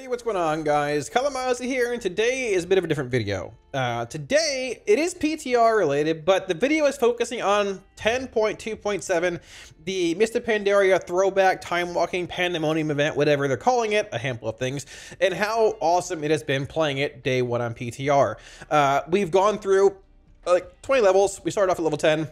Hey, what's going on, guys? Kalamazi here, and today is a bit of a different video. Today, it is PTR related, but the video is focusing on 10.2.7, the Mists of Pandaria throwback time-walking pandemonium event, whatever they're calling it, a handful of things, and how awesome it has been playing it day one on PTR. We've gone through like 20 levels. We started off at level 10.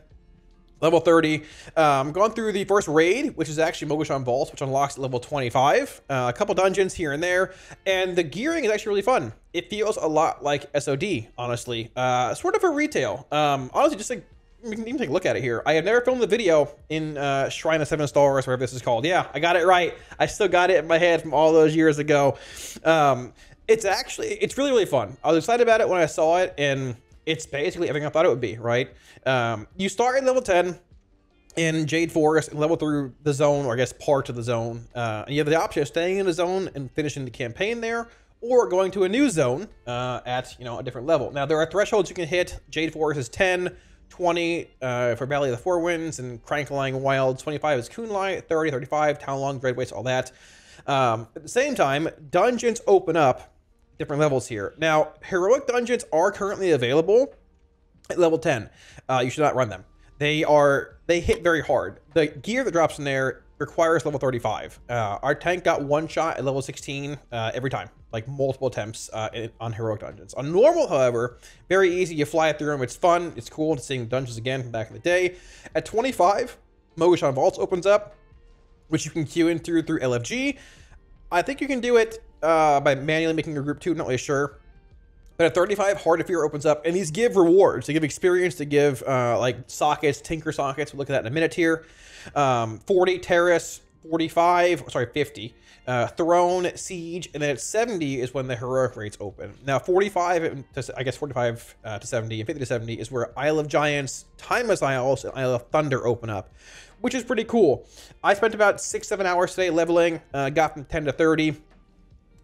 Level 30, gone through the first raid, which is actually Mogu'shan Vaults, which unlocks at level 25, a couple dungeons here and there, and the gearing is actually really fun. It feels a lot like SOD, honestly, sort of a retail. Honestly, just like, we can even take a look at it here. I have never filmed the video in Shrine of Seven Stars, whatever this is called. Yeah, I got it right. I still got it in my head from all those years ago. It's really, really fun. I was excited about it when I saw it, and it's basically everything I thought it would be, right? You start at level 10 in Jade Forest and level through the zone, or I guess parts of the zone. And you have the option of staying in the zone and finishing the campaign there, or going to a new zone at a different level. Now, there are thresholds you can hit. Jade Forest is 10, 20 for Valley of the Four Winds and Crankling Wilds, 25 is Kunlai, 30, 35, Town Long, Great Waste, all that. At the same time, dungeons open up different levels here. Now, heroic dungeons are currently available at level 10. You should not run them. They hit very hard. The gear that drops in there requires level 35. Our tank got one shot at level 16 every time, like multiple attempts on heroic dungeons. On normal, however, very easy. You fly through them. It's fun. It's cool to seeing dungeons again from back in the day. At 25, Mogu'shan Vaults opens up, which you can queue in through LFG. I think you can do it by manually making a group 2, not really sure. But at 35, Heart of Fear opens up, and these give rewards. They give experience, to give like sockets, tinker sockets. We'll look at that in a minute here. 40, Terrace, 45, sorry, 50, Throne, Siege, and then at 70 is when the heroic raids open. Now, 45 to 70 and 50 to 70 is where Isle of Giants, Timeless Isles, and Isle of Thunder open up, which is pretty cool. I spent about 6-7 hours today leveling, got from 10 to 30.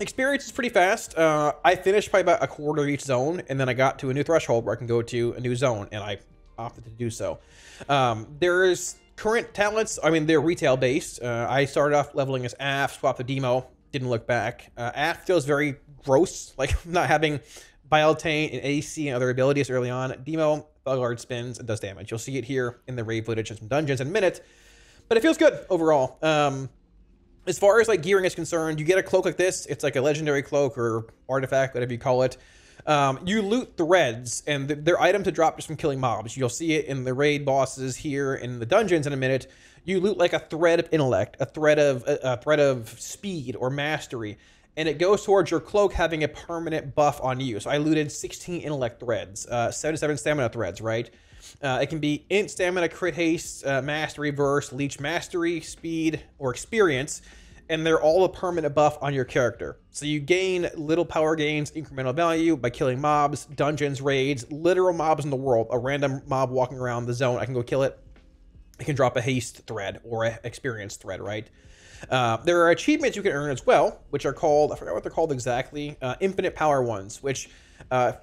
Experience is pretty fast. I finished probably about a quarter of each zone, and then I got to a new threshold where I can go to a new zone, and I opted to do so. There is current talents. I mean, they're retail based. I started off leveling as Af, swapped the demo, didn't look back. Af feels very gross, like not having Biotane and AC and other abilities early on. Demo, Thugard spins and does damage. You'll see it here in the raid footage and some dungeons in a minute, but it feels good overall. As far as like gearing is concerned, you get a cloak like this. It's like a legendary cloak or artifact, whatever you call it. You loot threads, and their items to drop just from killing mobs. You'll see it in the raid bosses here in the dungeons in a minute. You loot like a thread of intellect, a thread of speed or mastery, and it goes towards your cloak having a permanent buff on you. So I looted 16 intellect threads, 77 stamina threads, right? It can be int stamina, crit haste, mastery verse, leech mastery, speed, or experience, and they're all a permanent buff on your character. So you gain little power gains, incremental value by killing mobs, dungeons, raids, literal mobs in the world. A random mob walking around the zone, I can go kill it. It can drop a haste thread or an experience thread, right? There are achievements you can earn as well, which are called, I forgot what they're called exactly, infinite power ones, which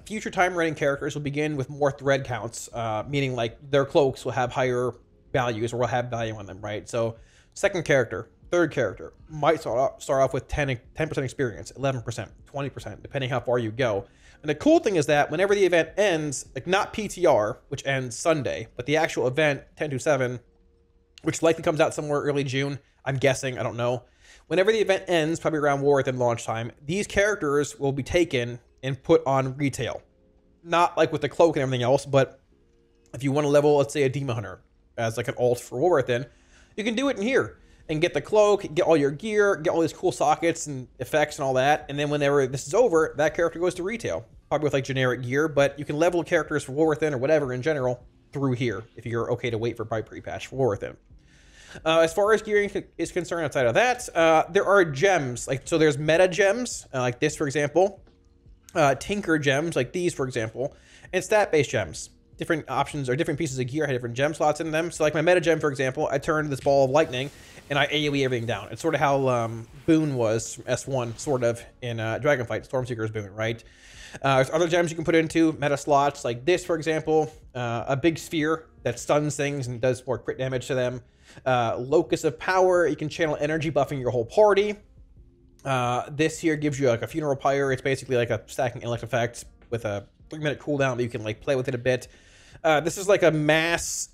future time rating characters will begin with more thread counts, meaning like their cloaks will have higher values or will have value on them, right? So second character, third character might start off with 10% experience, 11%, 20%, depending how far you go. And the cool thing is that whenever the event ends, like not PTR, which ends Sunday, but the actual event 10.2.7, which likely comes out somewhere early June, I'm guessing, I don't know. Whenever the event ends, probably around war within launch time, these characters will be taken and put on retail. Not like with the cloak and everything else, but if you want to level, let's say, a demon hunter as like an alt for Warwithin, you can do it in here and get the cloak, get all your gear, get all these cool sockets and effects and all that. And then whenever this is over, that character goes to retail, probably with like generic gear, but you can level characters for Warwithin or whatever in general through here if you're okay to wait for by pre-patch for Warwithin. As far as gearing is concerned, outside of that, there are gems. Like, so there's meta gems, like this, for example. Tinker gems, like these, for example. And stat-based gems. Different options or different pieces of gear had different gem slots in them. So, like my meta gem, for example, I turned this ball of lightning and I AoE everything down. It's sort of how Boon was from S1, sort of, in Dragonflight, Stormseeker's Boon, right? There's other gems you can put into meta slots, like this, for example. A big sphere that stuns things and does more crit damage to them. Locus of Power, you can channel energy buffing your whole party. This here gives you like a funeral pyre. It's basically like a stacking intellect effect with a 3-minute cooldown, but you can like play with it a bit. This is like a mass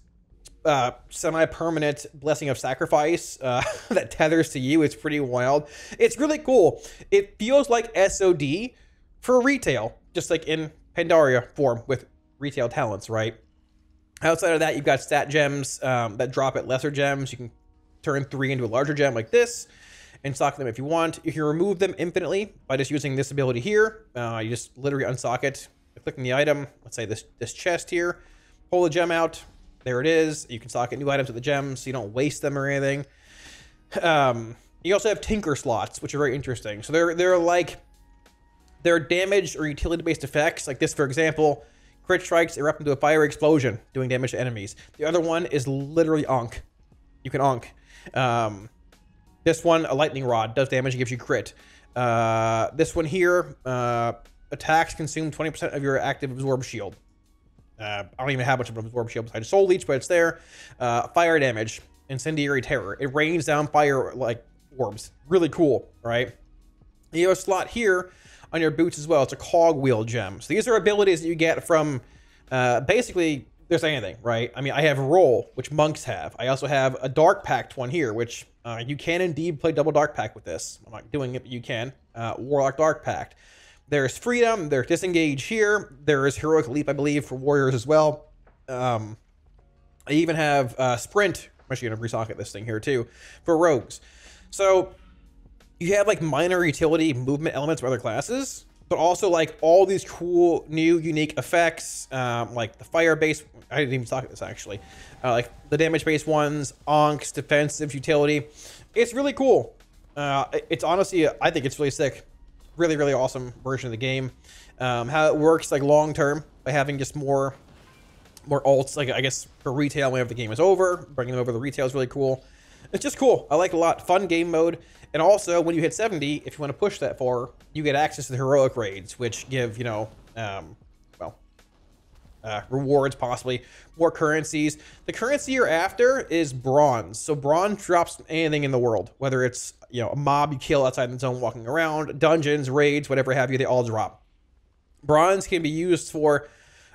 semi-permanent blessing of sacrifice that tethers to you. It's pretty wild. It's really cool. It feels like SOD for retail, just like in Pandaria form with retail talents, right? Outside of that, you've got stat gems that drop at lesser gems. You can turn 3 into a larger gem like this and sock them if you want. You can remove them infinitely by just using this ability here. You just literally unsock it by clicking the item. Let's say this chest here. Pull the gem out. There it is. You can socket new items with the gems so you don't waste them or anything. You also have tinker slots, which are very interesting. So they're damage or utility-based effects. Like this, for example, crit strikes erupt into a fiery explosion, doing damage to enemies. The other one is literally onk. You can onk. This one, a lightning rod, does damage and gives you crit. This one here, attacks consume 20% of your active absorb shield. I don't even have much of an absorb shield besides Soul Leech, but it's there. Fire damage, Incendiary Terror. It rains down fire like orbs. Really cool, right? You have a slot here on your boots as well. It's a cog wheel gem. So these are abilities that you get from basically there's anything, right? I mean, I have roll, which monks have. I also have a dark pact one here, which you can indeed play double dark pact with this. I'm not doing it, but you can. Warlock dark pact. There's freedom, there's disengage here, there is heroic leap, I believe, for warriors as well. I even have sprint. I'm actually gonna resocket this thing here too for rogues. So you have like minor utility movement elements for other classes, but also like all these cool new unique effects, like the fire base. I didn't even socket this actually. Like the damage based ones, onks, defensive utility. It's really cool. It's honestly, I think it's really sick. Really, really awesome version of the game. How it works like long term by having just more alts, like I guess for retail whenever the game is over, bringing them over the retail is really cool. It's just cool. I like it a lot. Fun game mode. And also when you hit 70, if you want to push that far, you get access to the heroic raids, which give, you know, rewards, possibly more currencies. The currency you're after is bronze. So bronze drops anything in the world, whether it's, you know, a mob you kill outside the zone walking around, dungeons, raids, whatever have you, they all drop. Bronze can be used for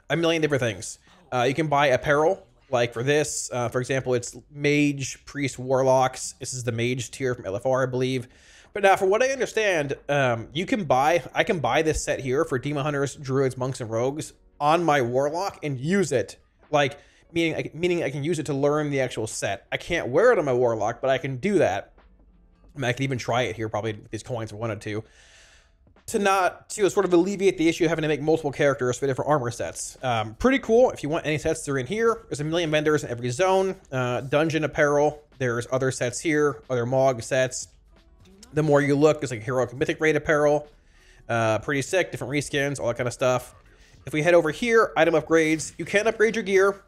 a million different things. You can buy apparel, like for this, for example, it's mage, priest, warlocks. This is the mage tier from LFR, I believe. But now, from what I understand, I can buy this set here for demon hunters, druids, monks, and rogues on my warlock and use it, like meaning I can use it to learn the actual set. I can't wear it on my warlock, but I can do that. I mean, I could even try it here probably with these coins if I wanted to sort of alleviate the issue of having to make multiple characters for different armor sets. Pretty cool. If you want any sets, they're in here. There's a million vendors in every zone. Dungeon apparel, there's other sets here, other Mog sets. The more you look, there's like heroic mythic raid apparel, pretty sick, different reskins, all that kind of stuff. If we head over here, item upgrades, you can upgrade your gear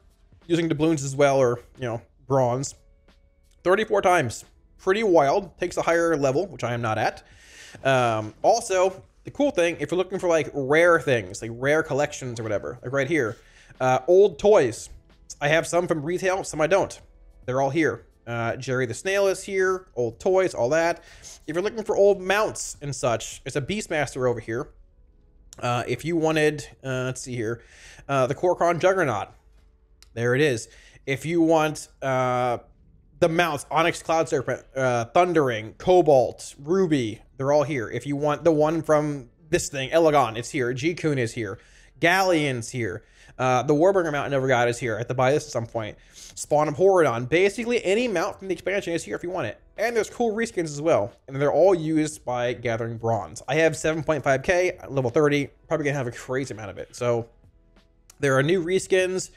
using doubloons as well, or, you know, bronze. 34 times. Pretty wild. Takes a higher level, which I am not at. Also, the cool thing, if you're looking for like rare things, like rare collections or whatever, like right here, old toys. I have some from retail, some I don't. They're all here. Jerry the Snail is here, old toys, all that. If you're looking for old mounts and such, it's a Beastmaster over here. If you wanted, let's see here, the Korkron Juggernaut, there it is. If you want the mounts, Onyx Cloud Serpent, Thundering, Cobalt, Ruby, they're all here. If you want the one from this thing, Elegon, it's here. G-Kun is here. Galleon's here. The Warbringer mount I never got is here. I have to buy this at some point. Spawn of Horridon. Basically, any mount from the expansion is here if you want it. And there's cool reskins as well. And they're all used by gathering bronze. I have 7.5k, level 30. Probably going to have a crazy amount of it. So there are new reskins.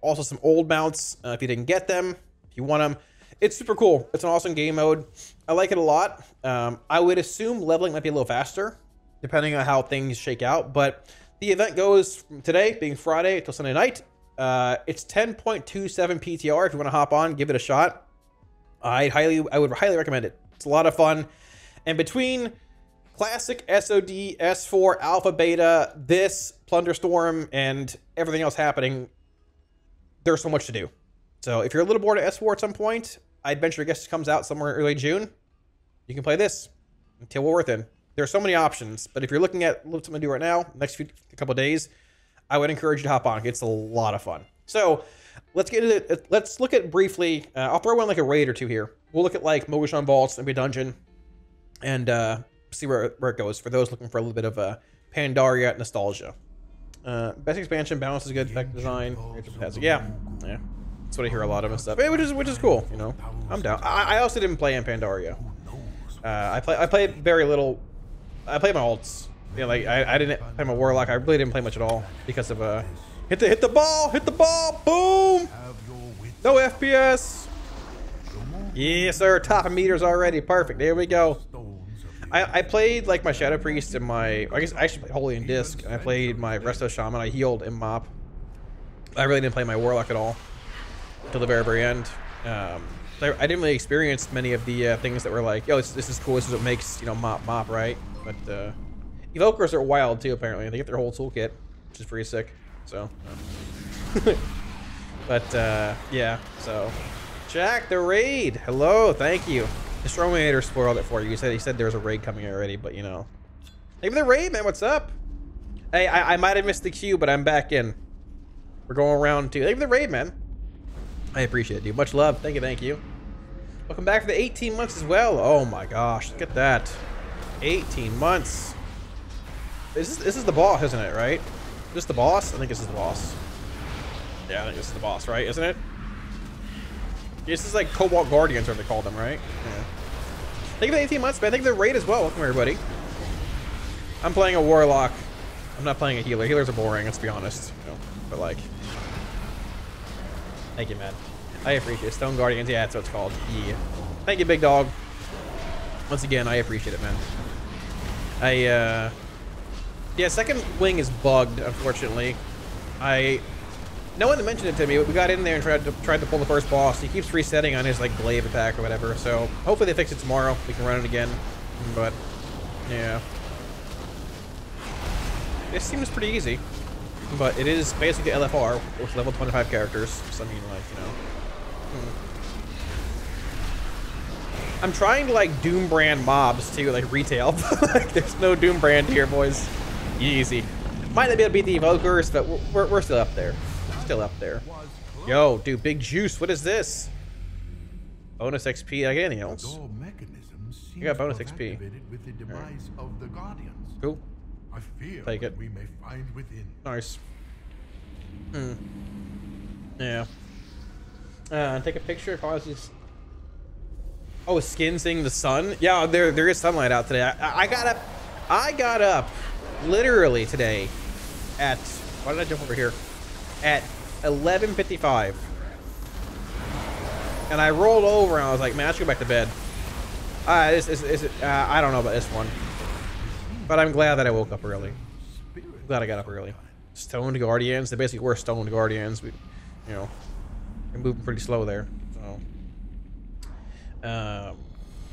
Also some old mounts if you didn't get them. If you want them. It's super cool. It's an awesome game mode. I like it a lot. I would assume leveling might be a little faster, depending on how things shake out. But the event goes from today, being Friday, till Sunday night. It's 10.27 PTR. If you want to hop on, give it a shot. I would highly recommend it. It's a lot of fun. And between classic SOD, S4, Alpha, Beta, this, Plunderstorm, and everything else happening, there's so much to do. So if you're a little bored of S4 at some point, I'd venture to guess it comes out somewhere in early June. You can play this. until we're worth it. There are so many options, but if you're looking at what I'm gonna do right now, next few couple of days, I would encourage you to hop on. It's a lot of fun. So let's get into it. Let's look at briefly. I'll throw in like a raid or two here. We'll look at like Mogu'shan Vaults, maybe a dungeon, and see where it goes for those looking for a little bit of Pandaria nostalgia. Best expansion, balance is good, effect design, yeah, that's what I hear a lot of and stuff. Which is cool, you know. I'm down. I also didn't play in Pandaria. I played very little. I played my alts. You know, like I didn't play my warlock. I really didn't play much at all because of hit the ball, boom. No FPS. Yes, sir. Top of meters already. Perfect. There we go. I played like my Shadow Priest and my, I guess I actually played Holy and Disc, and I played my Resto Shaman. I healed and mop. I really didn't play my warlock at all until the very end. So I didn't really experience many of the things that were like, yo, this is cool. This is what makes, you know, mop, right? But Evokers are wild too. Apparently they get their whole toolkit, which is pretty sick. So, but yeah. So, Jack the raid. Hello, thank you. Destrominator spoiled it for you. He said there was a raid coming already, but you know, maybe the raid, man. What's up? Hey, I might have missed the queue, but I'm back in. We're going around to maybe the raid, man. I appreciate it, dude. Much love. Thank you, thank you. Welcome back for the 18 months as well. Oh my gosh, look at that. 18 months. This is the boss, isn't it? Right? This is the boss. I think this is the boss. Yeah, I think this is the boss, right? Isn't it? This is like Cobalt Guardians, or they call them, right? Yeah. Thank you for 18 months, but I think the raid as well. Welcome everybody. I'm playing a warlock. I'm not playing a healer. Healers are boring, let's be honest. You know, but like, thank you, man. I appreciate it. Stone Guardians, yeah, that's what it's called. Yeah. Thank you, big dog. Once again, I appreciate it, man. Yeah, second wing is bugged, unfortunately. No one mentioned it to me, but we got in there and tried to pull the first boss. He keeps resetting on his like glaive attack or whatever, so hopefully they fix it tomorrow. We can run it again, but yeah. This seems pretty easy, but it is basically LFR with level 25 characters, so I mean, like, you know. I'm trying to like Doom brand mobs too, like retail, but like, there's no Doom brand here, boys. Easy. Might not be able to beat the Evokers, but we're still up there. Still up there. Yo, dude, big juice. What is this? Bonus XP, like anything else. You got bonus XP. With the demise of the Guardians. Cool. I fear take it. We may find within. Nice. Hmm. Yeah. Take a picture if I was just. Oh, a skin seeing the sun. Yeah, there is sunlight out today. I got up literally today at. Why did I jump over here? At 11:55, and I rolled over and I was like, man, I should go back to bed. I don't know about this one, but I'm glad that I woke up early. I'm glad I got up early. Stoned Guardians, they basically were Stoned Guardians. We, you know, we're moving pretty slow there. So,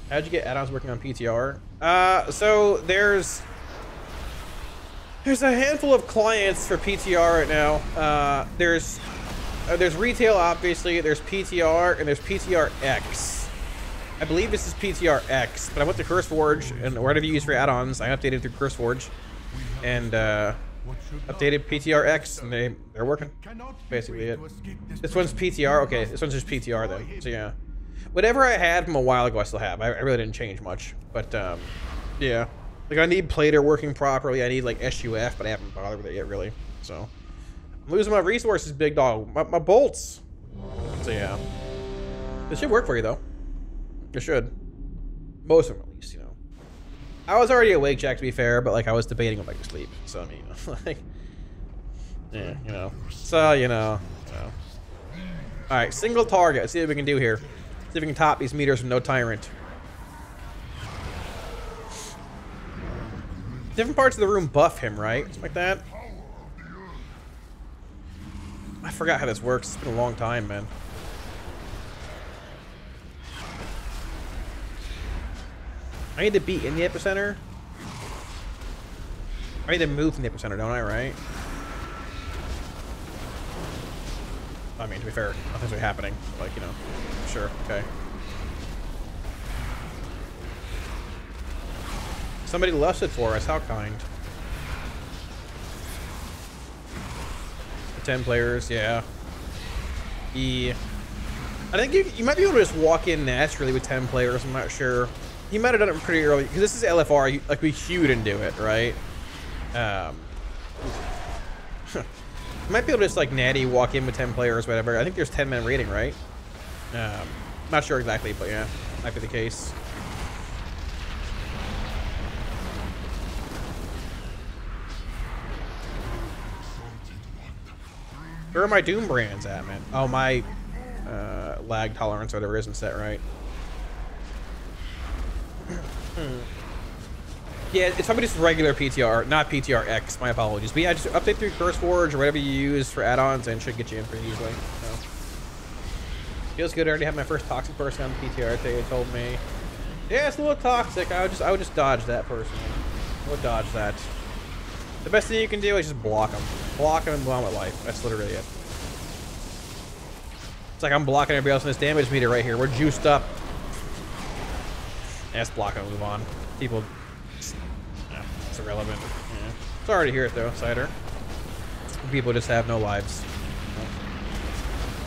how'd you get add-ons working on PTR? So there's a handful of clients for PTR right now. There's retail, obviously. There's PTR and there's PTRX. I believe this is PTRX, but I went to CurseForge and whatever you use for add-ons, I updated through CurseForge and updated PTRX, and they're working. Basically it. This one's PTR. Okay, this one's just PTR then. So yeah, whatever I had from a while ago, I still have. I really didn't change much, but yeah. Like, I need Plater working properly. I need, like, SUF, but I haven't bothered with it yet, really. So, I'm losing my resources, big dog. My bolts. So, yeah. This should work for you, though. It should. Most of them, at least, you know. I was already awake, Jack, to be fair, but, like, I was debating if I could sleep. So, I mean, you know, like... Yeah, you know. So, you know. Alright, single target. Let's see what we can do here. See if we can top these meters from No Tyrant. Different parts of the room buff him, right? Something like that. I forgot how this works. It's been a long time, man. I need to be in the epicenter. I need to move from the epicenter, don't I, right? I mean, to be fair, nothing's really happening. Like, you know, sure, okay. Somebody left it for us. How kind. 10 players, yeah. He, I think you might be able to just walk in naturally with 10 players. I'm not sure. He might have done it pretty early because this is LFR. Like we queued and do it, right? Might be able to just like natty walk in with 10 players, whatever. I think there's 10-man rating, right? Not sure exactly, but yeah, might be the case. Where are my Doom brands at, man? Oh, my lag tolerance or whatever isn't set right. Yeah, it's probably just regular PTR, not PTRX. My apologies. But yeah, just update through CurseForge or whatever you use for add-ons and should get you in pretty easily. So. Feels good. I already have my first toxic person on the PTR today. They told me, yeah, it's a little toxic. I would just dodge that person. I would dodge that. The best thing you can do is just block them. Block them and blow them with life. That's literally it. It's like I'm blocking everybody else in this damage meter right here. We're juiced up. Yeah, let's block them and move on. People, yeah, it's irrelevant. Yeah. Sorry to hear it though, Cider. People just have no lives.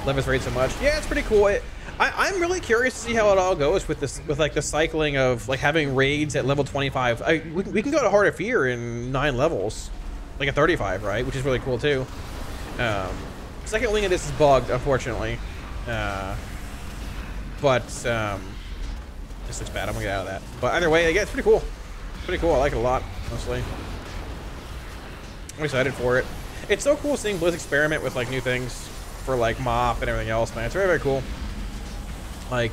Love this raid so much. Yeah, it's pretty cool. I'm really curious to see how it all goes with this, with like the cycling of like having raids at level 25. We can go to Heart of Fear in 9 levels, like a 35, right? Which is really cool too. Second wing of this is bugged, unfortunately. This looks bad. I'm gonna get out of that. But either way, yeah, it's pretty cool. It's pretty cool. I like it a lot, honestly. I'm excited for it. It's so cool seeing Blizz experiment with like new things for like MoP and everything else, man. It's very, very cool. Like,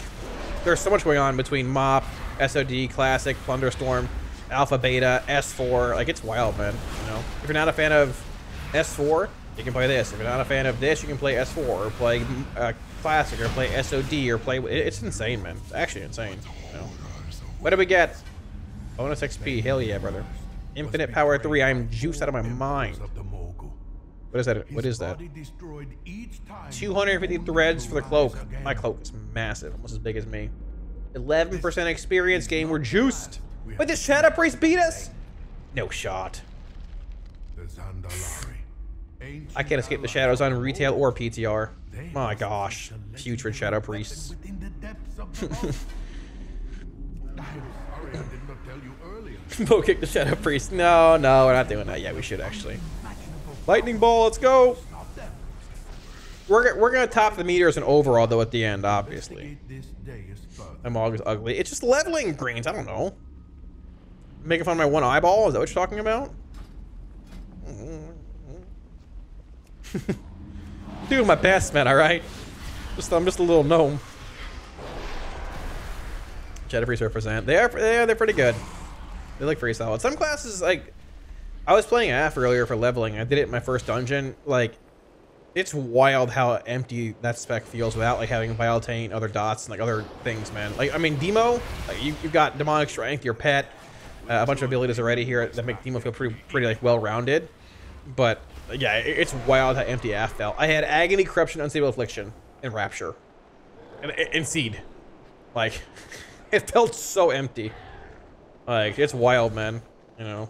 there's so much going on between MoP, SOD, Classic, Plunderstorm, Alpha, Beta, S4. Like, it's wild, man. You know, if you're not a fan of S4, you can play this. If you're not a fan of this, you can play S4 or play Classic or play SOD or play. It's insane, man. It's actually insane. You know? What do we get? Bonus XP. Hell yeah, brother. Infinite Power 3. I'm juiced out of my mind. What is that? What is that? 250 threads for the cloak. My cloak is massive, almost as big as me. 11% experience gain. We're juiced. Wait, did Shadow Priest beat us? No shot. I can't escape the shadows on retail or PTR. My gosh, putrid Shadow Priests. Go kick the Shadow Priest. No, no, we're not doing that yet. We should actually. Lightning Ball, let's go. We're gonna top the meters and overall though at the end, obviously. My Mog is ugly. It's just leveling greens. I don't know. Making fun of my one eyeball. Is that what you're talking about? Doing my best, man. All right. I'm just a little gnome. Shadow Priest represent. They're pretty good. They look pretty solid. Some classes like. I was playing AF earlier for leveling. I did it in my first dungeon. Like, it's wild how empty that spec feels without like having Vile Taint, other dots, and like other things, man. Like, I mean, Demo, like, you've got Demonic Strength, your pet, a bunch of abilities already here that make Demo feel pretty like well-rounded. But yeah, it's wild how empty AF felt. I had Agony, Corruption, Unstable Affliction, and Rapture, and Seed. Like, it felt so empty. Like, it's wild, man. You know.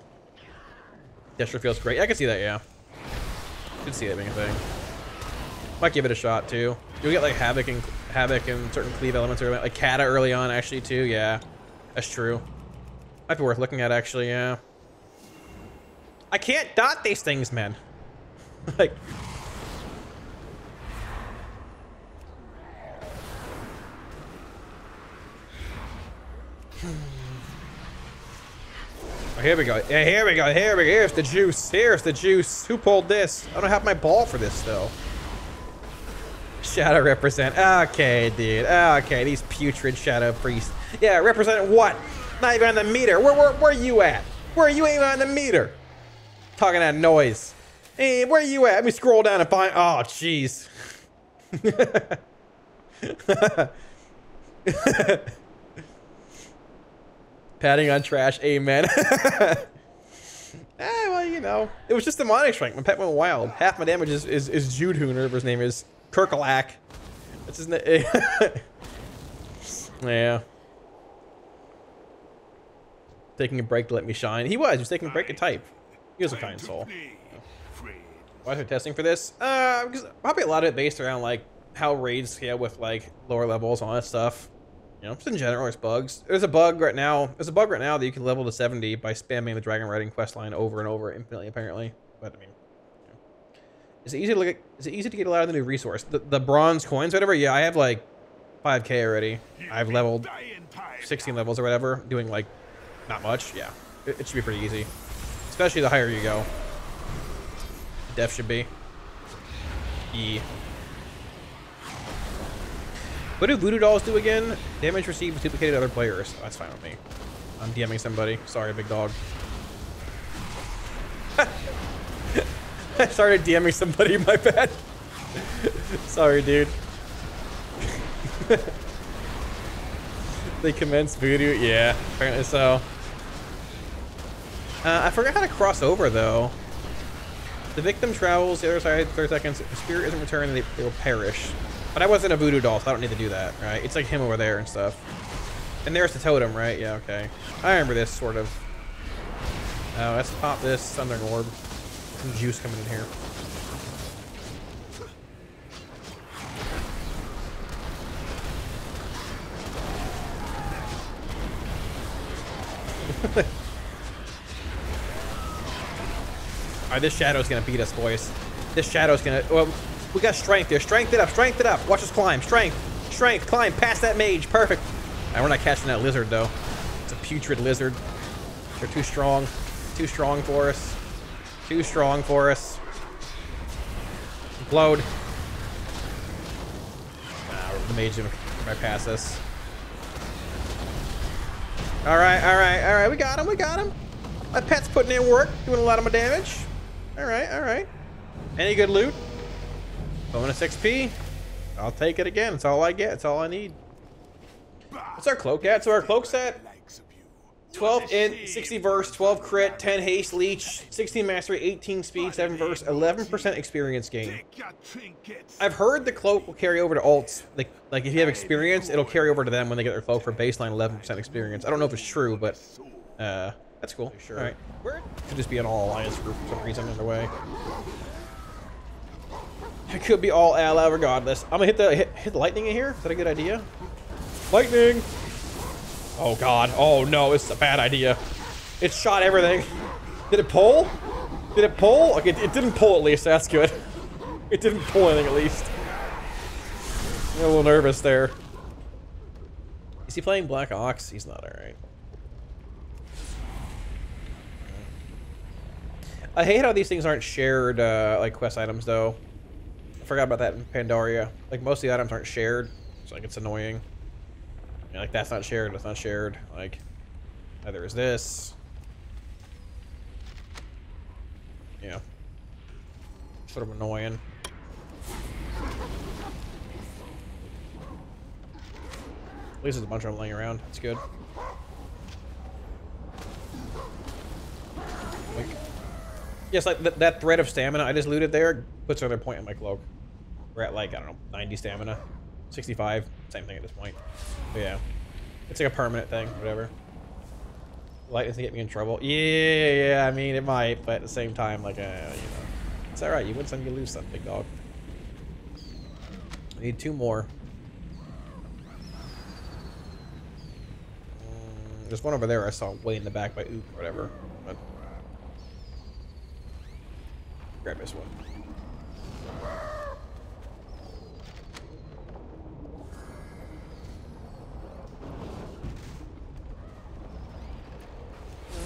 That sure feels great. I can see that, yeah. I can see that being a thing. Might give it a shot too. You'll get like havoc and certain cleave elements early, like Kata early on actually too. Yeah, that's true. Might be worth looking at actually. Yeah. I can't dot these things, man. Like. Oh, here we go. Yeah, here we go. Here we go. Here's the juice. Here's the juice. Who pulled this? I don't have my ball for this, though. Shadow represent. Okay, dude. Okay, these putrid Shadow Priests. Yeah, represent what? Not even on the meter. Where are you at? Where are you even on the meter? Talking that noise. Hey, where are you at? Let me scroll down and find. Oh, jeez. Patting on trash, amen. Well, you know, it was just demonic strength. My pet went wild. Half my damage is Jude Hooner, his name is Kirkalak. That's his name. Yeah. taking a break to let me shine. He was taking a break to type. He was a kind soul. Why are we testing for this? Because probably a lot of it based around like how raids scale with like lower levels and all that stuff. You know, just in general, there's bugs. There's a bug right now. There's a bug right now that you can level to 70 by spamming the Dragon Riding questline over and over infinitely, apparently. But I mean, you know. Is it easy to look at, is it easy to get a lot of the new resource? The bronze coins, whatever. Yeah, I have like 5K already. I've leveled 16 levels or whatever, doing like not much. Yeah, it should be pretty easy, especially the higher you go. Def should be. E. What do voodoo dolls do again? Damage received is duplicated to other players. That's fine with me. I'm DMing somebody. Sorry, big dog. I started DMing somebody, my bad. Sorry, dude. They commenced voodoo? Yeah, apparently so. I forgot how to cross over, though. The victim travels the other side 30 seconds. If the spirit isn't returned, they will perish. But I wasn't a voodoo doll, so I don't need to do that, right? It's like him over there and stuff. And there's the totem, right? Yeah, okay. I remember this, sort of. Oh, let's pop this Thundering Orb. Some juice coming in here. All right, this shadow's gonna beat us, boys. This shadow's gonna. Well, we got strength here. Strength it up. Strength it up. Watch us climb. Strength. Strength. Climb past that mage. Perfect. All right, we're not catching that lizard though. It's a putrid lizard. They're too strong. Too strong for us. Too strong for us. Implode. The mage gonna right past us. All right, all right, all right. We got him. We got him. My pet's putting in work, doing a lot of my damage. All right, all right. Any good loot? Bonus XP. I'll take it again. It's all I get. It's all I need. What's our cloak at? So our cloak's at 12 int, 60 verse, 12 crit, 10 haste leech, 16 mastery, 18 speed, 7 verse, 11% experience gain. I've heard the cloak will carry over to alts. Like if you have experience, it'll carry over to them when they get their cloak for baseline 11% experience. I don't know if it's true, but that's cool. Sure. All right, could just be an all alliance group for some reason underway. It could be all ally regardless. I'm gonna hit the lightning in here. Is that a good idea? Lightning. Oh god, oh no, it's a bad idea. It shot everything. Did it pull? Did it pull? Okay, it didn't pull at least, that's good. It didn't pull anything at least. I'm a little nervous there. Is he playing Black Ox? He's not, alright. I hate how these things aren't shared, like quest items though. I forgot about that in Pandaria. Like most of the items aren't shared, so like it's annoying. Like that's not shared, that's not shared. Like neither is this. Yeah. Sort of annoying. At least there's a bunch of them laying around. That's good. Like, yes, like that thread of stamina I just looted there puts another point in my cloak. We're at like, I don't know, 90 stamina. 65, same thing at this point. But yeah, it's like a permanent thing, whatever. Light doesn't get me in trouble. Yeah, I mean, it might, but at the same time, like, you know, it's all right. You win some, you lose some, big dog. I need two more. There's one over there I saw way in the back by Oop or whatever. But grab this one.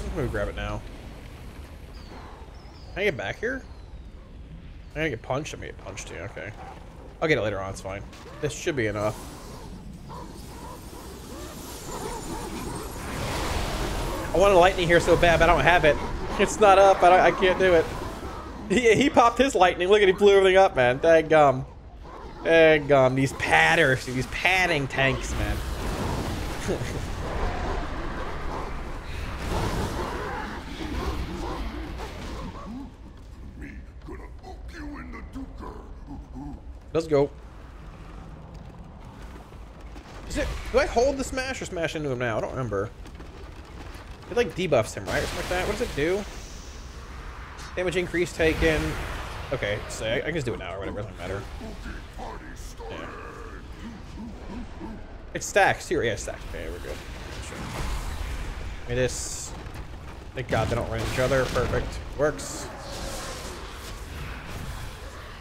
I'm gonna grab it now. Can I get back here? I'm gonna get punched? I'm gonna get punched too, okay. I'll get it later on, it's fine. This should be enough. I wanted lightning here so bad, but I don't have it. It's not up, I can't do it. He popped his lightning. Look at, he blew everything up, man. Dang gum. Dang gum. These padders, these padding tanks, man. Let's go. Is it? Do I hold the smash or smash into him now? I don't remember. It like debuffs him, right? Or something like that. What does it do? Damage increase taken. Okay, so I can just do it now or whatever, it doesn't matter. Yeah. It stacks too, yeah, it stacks. Okay, we're good. Sure. Give me this. Thank God they don't run each other. Perfect. Works.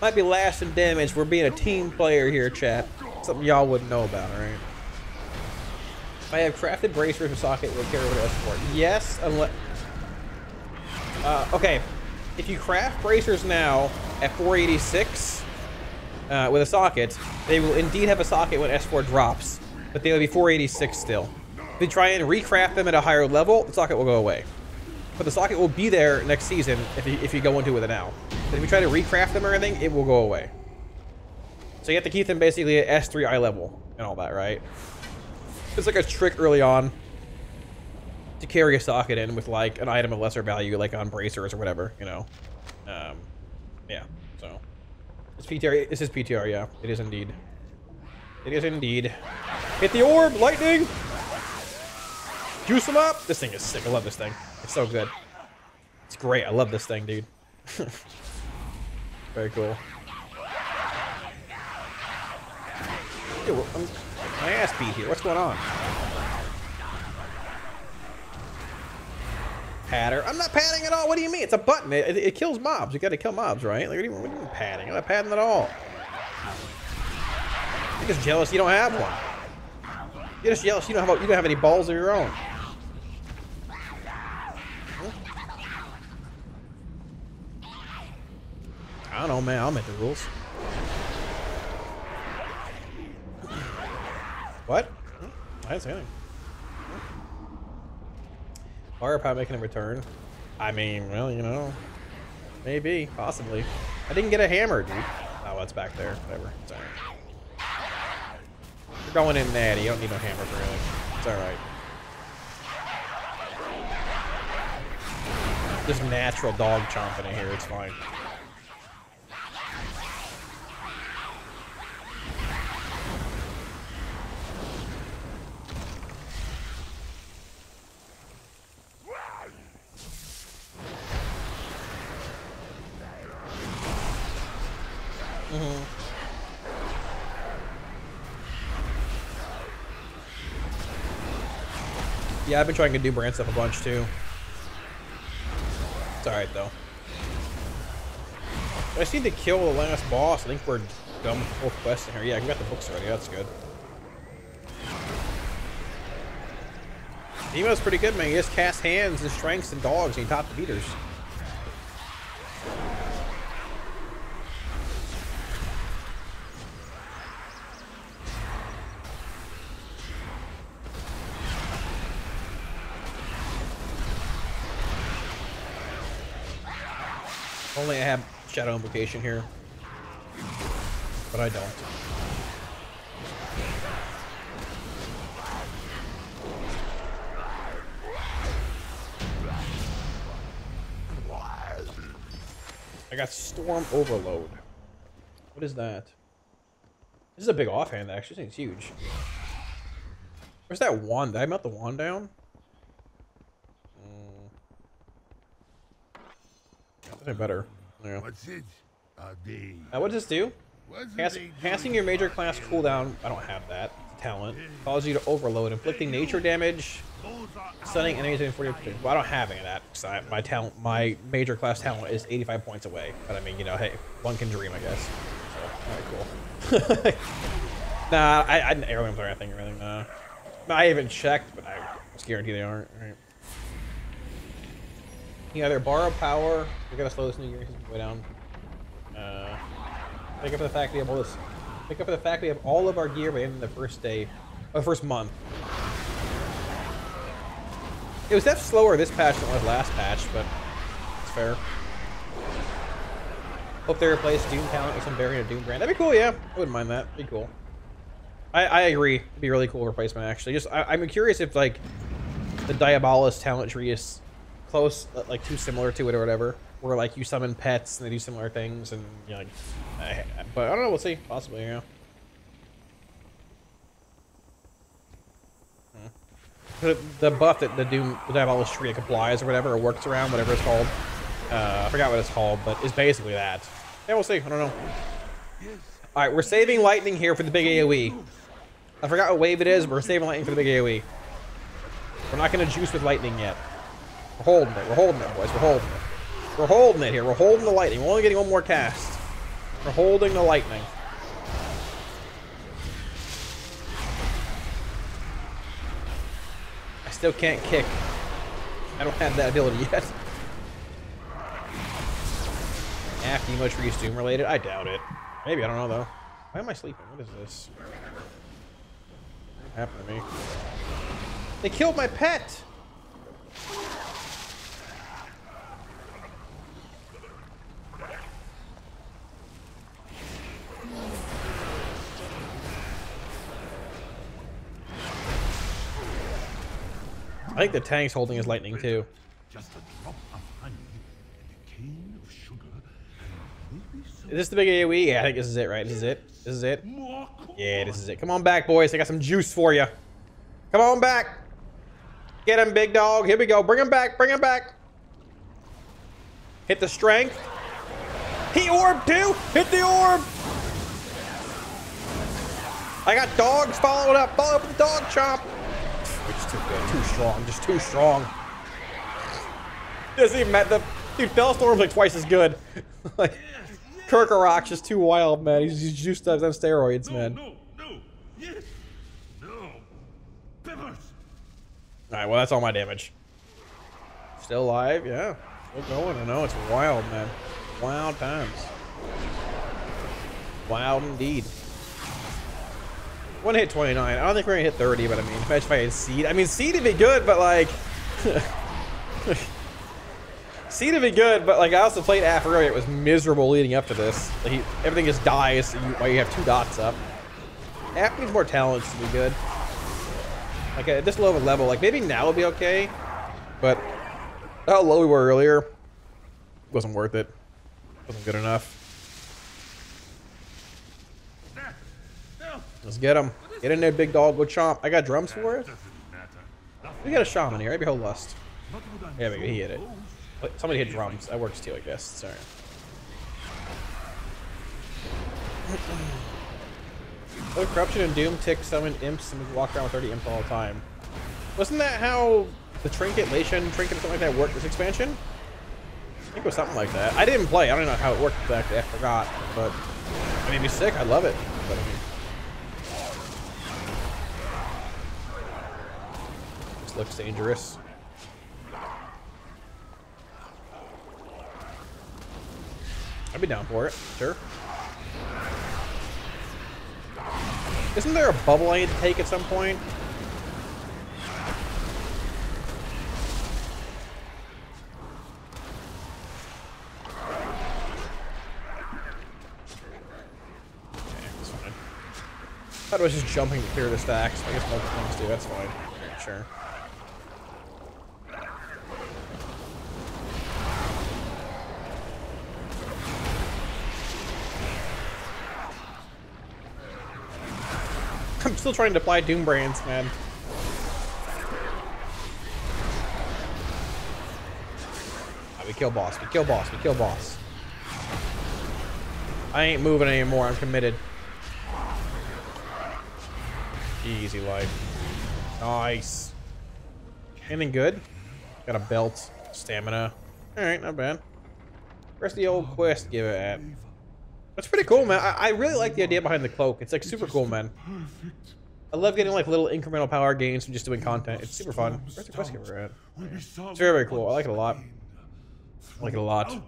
Might be last in damage. We're being a team player here, chat. Something y'all wouldn't know about, right? If I have crafted bracers and socket, we'll carry over to escort. Yes, unless... okay. If you craft bracers now at 486 with a socket, they will indeed have a socket when S4 drops, but they will be 486 still. If you try and recraft them at a higher level, the socket will go away. But the socket will be there next season if you go into it with it now. But if you try to recraft them or anything, it will go away. So you have to keep them basically at S3 eye level and all that, right? It's like a trick early on to carry a socket in with like an item of lesser value, like on bracers or whatever, you know. Yeah, so it's PTR. This is PTR, yeah, it is indeed. It is indeed. Hit the orb, lightning. Juice him up. This thing is sick. I love this thing. It's so good. It's great. I love this thing, dude. Very cool. Dude, I'm my ass beat here. What's going on? Patter. I'm not padding at all. What do you mean? It's a button. It kills mobs. You got to kill mobs, right? Like, what do you mean padding? I'm not padding at all. You're just jealous you don't have one. You're just jealous you don't have any balls of your own. I don't know, man. I'll make the rules. What? I didn't say anything. Firepower making a return. I mean, well, you know, maybe, possibly. I didn't get a hammer, dude. Oh, it's back there. Whatever. It's all right. You're going in natty. You don't need no hammer for anything. It's all right. Just natural dog chomping in here. It's fine. Yeah, I've been trying to do brand stuff a bunch too. It's alright though. I just need to kill the last boss. I think we're done with the whole quest in here. Yeah, I got the books already. That's good. Emo's pretty good, man. He just casts hands and strengths and dogs and he topped the beaters. Only I have shadow implication here, but I don't. I got storm overload. What is that? This is a big offhand actually. This thing's huge. Where's that wand? Did I melt the wand down? Better. Yeah. What's it? What does this do? Passing your major class cooldown. I don't have that. It's a talent. Causes you to overload, inflicting nature damage, stunning enemies in 40%. Well, I don't have any of that because my major class talent is 85 points away. But I mean, you know, hey, one can dream, I guess. So, all right, cool. Nah, I didn't airwings or anything. Nah. I haven't checked, but I guarantee they aren't. All right. You either borrow power, you gotta slow this new gear way down. Pick up the fact we have all this. Pick up the fact we have all of our gear by the end of the first day, or the first month. It was definitely slower this patch than the last patch, but it's fair. Hope they replace Doom talent with some variant of Doom brand. That'd be cool, yeah. I wouldn't mind that. Be cool. I agree. It'd be a really cool replacement actually. Just I'm curious if like the Diabolus talent tree is close, like too similar to it or whatever, where like you summon pets and they do similar things and you know, like, but I don't know, we'll see, possibly, yeah. the buff that the Doom Diabolistria applies or whatever, or works around, whatever it's called. I forgot what it's called, but it's basically that. Yeah, we'll see. I don't know. All right, we're saving lightning here for the big AoE. I forgot what wave it is, but we're saving lightning for the big AoE. We're not going to juice with lightning yet. We're holding it. We're holding it, boys. We're holding it. We're holding it here. We're holding the lightning. We're only getting one more cast. We're holding the lightning. I still can't kick. I don't have that ability yet. After you much reach Doom related? I doubt it. Maybe, I don't know though. Why am I sleeping? What is this? What happened to me? They killed my pet! I think the tank's holding his lightning too. Just a drop of honey and a cane of sugar. Is this the big AoE? Yeah, I think this is it, right? This is it. This is it. Yeah, this is it. Come on back, boys. I got some juice for you. Come on back. Get him, big dog. Here we go. Bring him back. Bring him back. Hit the strength. He orb too. Hit the orb. I got dogs following up. Follow up with the dog chomp. It's too good. Too strong. Just too strong. Doesn't even matter. Dude, Bellstorm's like twice as good. Like. Kirkalak's just too wild, man. He's juiced up on steroids, man. No. Bibbers. Alright, well, that's all my damage. Still alive? Yeah. Still going. I know. It's wild, man. Wild times. Wild indeed. One hit 29. I don't think we're going to hit 30, but I mean, imagine if I had Seed. I mean, Seed would be good, but like... Seed would be good, but like I also played Afro earlier. It was miserable leading up to this. Like everything just dies while you have two dots up. Afro needs more talents to be good. Like at this low of a level, like maybe now it'll be okay, but how low we were earlier wasn't worth it. Wasn't good enough. Let's get him. Get in there, big dog. Go chomp. I got drums for it. We got a shaman here. Maybe he'll lust. Yeah, maybe he hit it. Somebody hit drums. That works too, I guess. Sorry. Oh, corruption and doom tick summon imps and we walk around with 30 imps all the time. Wasn't that how the trinket, Lation trinket, or something like that worked this expansion? I think it was something like that. I didn't play. I don't know how it worked exactly. I forgot. But it made me sick. I love it. But, I mean, this looks dangerous. I'd be down for it, sure. Isn't there a bubble I need to take at some point? Okay, that's fine. I thought it was just jumping to clear the stacks. I guess multiple things do, that's fine. Sure. I'm still trying to apply Doom Brands, man. Oh, we kill boss, we kill boss, we kill boss. I ain't moving anymore, I'm committed. Easy life. Nice. Anything good? Got a belt, stamina. Alright, not bad. Where's the old quest give it at? That's pretty cool, man. I really like the idea behind the cloak. It's like super cool, man. I love getting like little incremental power gains from just doing content. It's super fun. Where's the quest giver at? It's very, very cool. I like it a lot. I like it a lot.